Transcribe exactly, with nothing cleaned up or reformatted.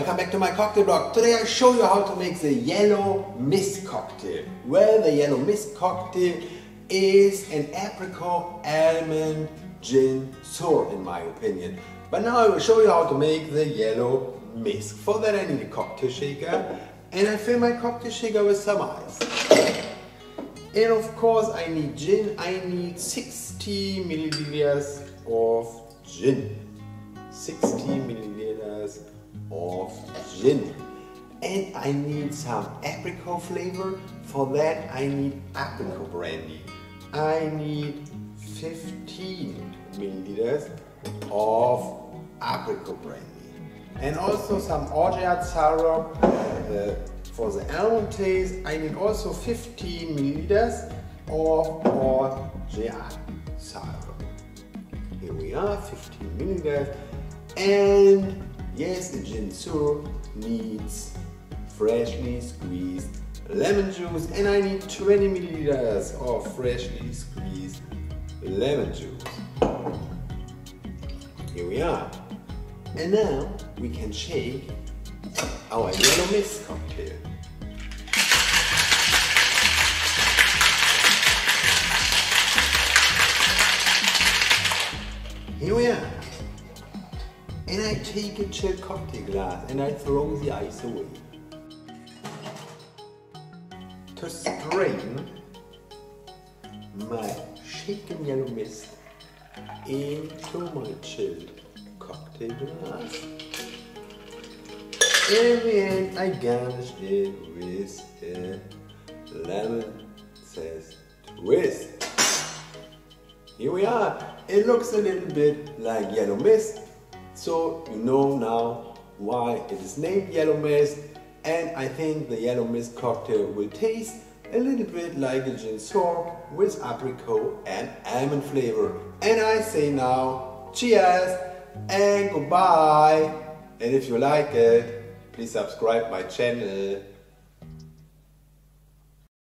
welcome back to my cocktail blog. Today I show you how to make the Yellow Mist cocktail. Well, the Yellow Mist cocktail is an apricot almond gin sour in my opinion. But now I will show you how to make the Yellow Mist. For that I need a cocktail shaker and I fill my cocktail shaker with some ice. And of course I need gin. I need sixty milliliters of gin. sixty milliliters of gin. And I need some apricot flavor. For that I need apricot brandy. I need fifteen milliliters of apricot brandy. And also some orgeat syrup. Uh, For the almond taste, I need also fifteen milliliters of orgeat syrup. Here we are, fifteen milliliters. And yes, the gin sour needs freshly squeezed lemon juice. And I need twenty milliliters of freshly squeezed lemon juice. Here we are. And now we can shake our Yellow Mist cocktail. Here we are. And I take a chilled cocktail glass and I throw the ice away. To strain my shaken Yellow Mist into my chilled cocktail glass. In the end, I garnish it with a lemon zest twist. Here we are. It looks a little bit like Yellow Mist, so you know now why it is named Yellow Mist. And I think the Yellow Mist cocktail will taste a little bit like a gin sour with apricot and almond flavor. And I say now, cheers and goodbye. And if you like it, please subscribe my channel.